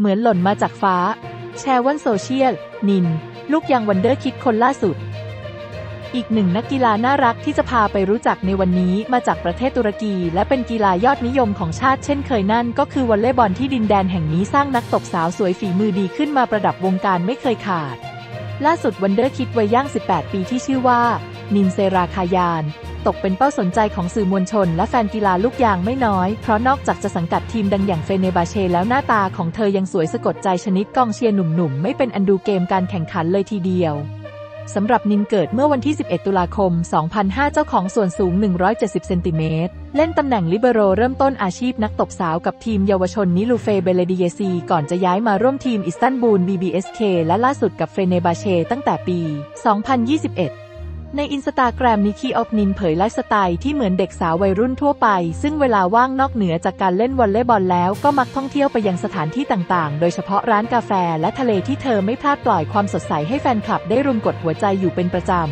เหมือนหล่นมาจากฟ้าแชร์วันโซเชียลนินลูกยางวันเดอร์คิดคนล่าสุดอีกหนึ่งนักกีฬาน่ารักที่จะพาไปรู้จักในวันนี้มาจากประเทศตุรกีและเป็นกีฬายอดนิยมของชาติเช่นเคยนั่นก็คือวอลเลย์บอลที่ดินแดนแห่งนี้สร้างนักตบสาวสวยฝีมือดีขึ้นมาประดับวงการไม่เคยขาดล่าสุดวันเดอร์คิดวัยย่าง18ปีที่ชื่อว่านินเซราคายานตกเป็นเป้าสนใจของสื่อมวลชนและแฟนกีฬาลูกยางไม่น้อยเพราะนอกจากจะสังกัดทีมดังอย่างเฟเนบาเชแล้วหน้าตาของเธอยังสวยสะกดใจชนิดกองเชียร์หนุ่มๆไม่เป็นอันดูเกมการแข่งขันเลยทีเดียวสำหรับนินเกิดเมื่อวันที่11ตุลาคม2005เจ้าของส่วนสูง170เซนติเมตรเล่นตำแหน่งลิเบโรเริ่มต้นอาชีพนักตบสาวกับทีมเยาวชนนิลูเฟเบเลดีเยซีก่อนจะย้ายมาร่วมทีมอิสตันบูล BBSK และล่าสุดกับเฟเนบาเชตั้งแต่ปี2021ในอินสตาแกรมนิคีออฟนินเผยไลฟ์สไตล์ที่เหมือนเด็กสาววัยรุ่นทั่วไปซึ่งเวลาว่างนอกเหนือจากการเล่นวอลเลย์บอลแล้วก็มักท่องเที่ยวไปยังสถานที่ต่างๆโดยเฉพาะร้านกาแฟและทะเลที่เธอไม่พลาดปล่อยความสดใสให้แฟนคลับได้รุมกดหัวใจอยู่เป็นประจำ